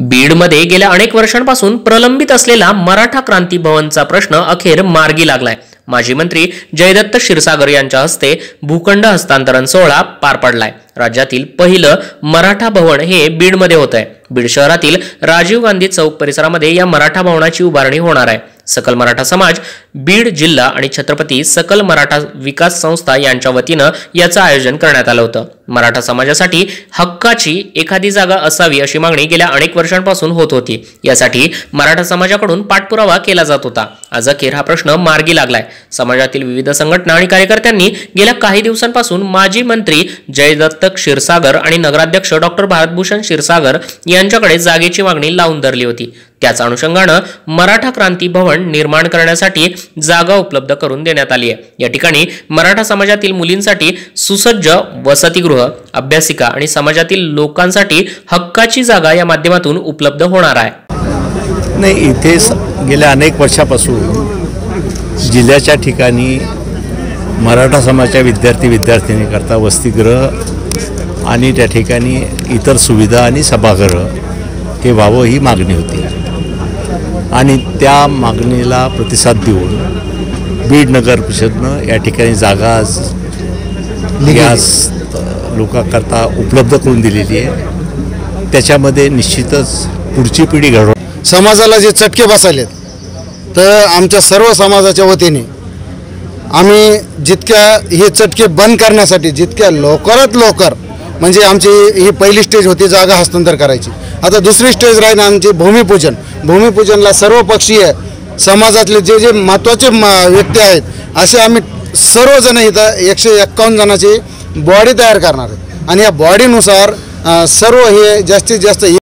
बीडमध्ये गेल्या अनेक वर्षांपासून प्रलंबित असलेला मराठा क्रांती भवनचा प्रश्न अखेर मार्गी लागलाय। माजी मंत्री जयदत्त क्षीरसागर यांच्या हस्ते भूखंड हस्तांतरण सोहळा पार पडलाय। राज्यातील पहिलं मराठा भवन हे बीडमध्ये होत आहे। बीड शहरातील राजीव गांधी चौक परिसरामध्ये या मराठा भवनाची उभारणी होणार आहे। सकल मराठा समाज, बीड जिल्हा आणि छत्रपती सकल मराठा विकास संस्था यांच्या वतीनं याचं आयोजन करण्यात आलं होतं। मराठा समाजासाठी हक्काची एखादी जागा असावी अशी मागणी गेल्या अनेक वर्षांपासून होत होती। यासाठी मराठा समाजाकडून पाठपुरावा केला जात होता। आज अखेर हा प्रश्न मार्गी लागलाय। समाजातील विविध संघटना आणि कार्यकर्त्यांनी गेल्या काही दिवसांपासून माजी मंत्री जयदत्त क्षीरसागर आणि नगराध्यक्ष डॉक्टर भारतभूषण क्षीरसागर यांच्याकडे जागेची मागणी लावून धरली होती। त्याच अनुषंगाने मराठा क्रांती भवन निर्माण करण्यासाठी जागा उपलब्ध करून देण्यात आली आहे। या ठिकाणी मराठा समाजातील मुलींसाठी सुसज्ज वसतिगृह, अभ्यासिका आणि समाजातील लोकांसाठी हक्काची जागा या माध्यमातून उपलब्ध होणार आहे। नाही, इथे गेल्या अनेक वर्षापासून जिल्ह्याच्या ठिकाणी मराठा समाजाच्या विद्यार्थींकरता वसतिगृह आणि त्या ठिकाणी इतर सुविधा आणि सभागृह हे व्हावं ही मागणी होती आणि त्या मागणीला प्रतिसाद देऊन बीड नगर परिषदनं या ठिकाणी जागा यास लोकांकरता उपलब्ध करून दिलेली आहे। त्याच्यामध्ये निश्चितच पुढची पिढी घडवून समाजाला जे चटके बसले तर आमच्या सर्व समाजाच्या वतीने आम्ही जितक्या हे चटके बंद करण्यासाठी जितक्या लवकरात लवकर, म्हणजे आमची ही पहिली स्टेज होती जागा हस्तांतर करायची, आता दुसरी स्टेज राहील आमची भूमिपूजन। भूमिपूजनला सर्वपक्षीय समाजातले जे जे महत्त्वाचे व्यक्ती आहेत असे आम्ही सर्वजण इथं 151 जणांची बॉडी तयार करणार आहे आणि या बॉडीनुसार सर्व हे जास्तीत जास्त